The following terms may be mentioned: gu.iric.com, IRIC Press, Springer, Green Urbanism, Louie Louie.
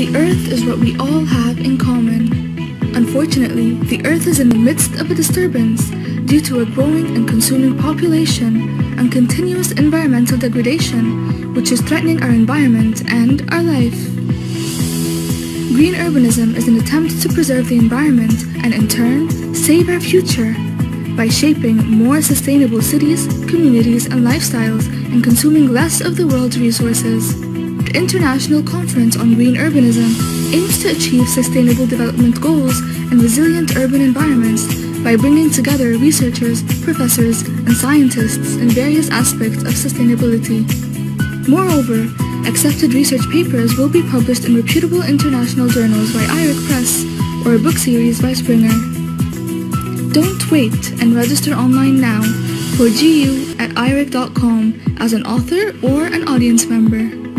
The Earth is what we all have in common. Unfortunately, the Earth is in the midst of a disturbance due to a growing and consuming population and continuous environmental degradation, which is threatening our environment and our life. Green urbanism is an attempt to preserve the environment and, in turn, save our future by shaping more sustainable cities, communities, and lifestyles and consuming less of the world's resources. The International Conference on Green Urbanism aims to achieve Sustainable Development Goals and resilient urban environments by bringing together researchers, professors, and scientists in various aspects of sustainability. Moreover, accepted research papers will be published in reputable international journals by IRIC Press or a book series by Springer. Don't wait and register online now for gu.iric.com as an author or an audience member.